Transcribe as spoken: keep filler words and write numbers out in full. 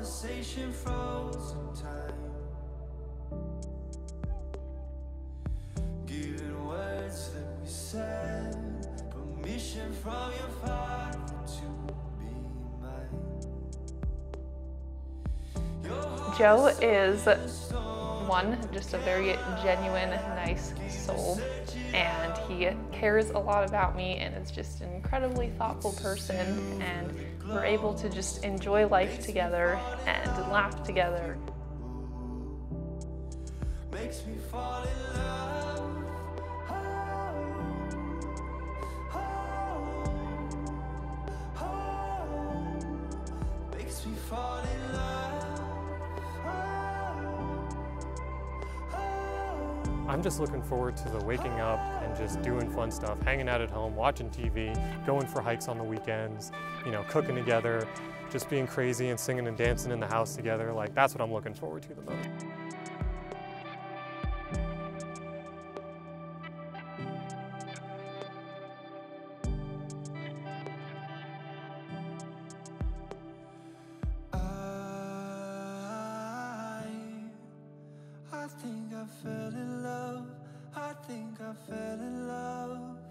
conversation froze in time, giving words that we said, permission from your father to be mine. Joe is one, just a very genuine, nice soul, and he cares a lot about me and is just an incredibly thoughtful person, and we're able to just enjoy life together and laugh together. Makes me fall in love. Oh, oh, oh. Makes me fall in love. Oh, oh. I'm just looking forward to the waking up and just doing fun stuff, hanging out at home, watching T V, going for hikes on the weekends, you know, cooking together, just being crazy and singing and dancing in the house together. Like, that's what I'm looking forward to the most. I think I fell in love, I think I fell in love.